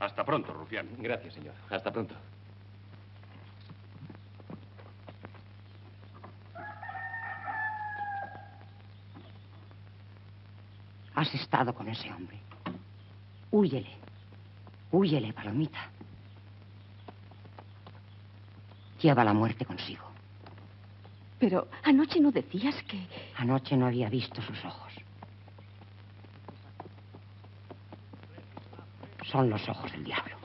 Hasta pronto, Rufián. Gracias, señor. Hasta pronto. Has estado con ese hombre. Húyele. Húyele, palomita. Lleva la muerte consigo. Pero anoche no decías que... Anoche no había visto sus ojos. Son los ojos del diablo.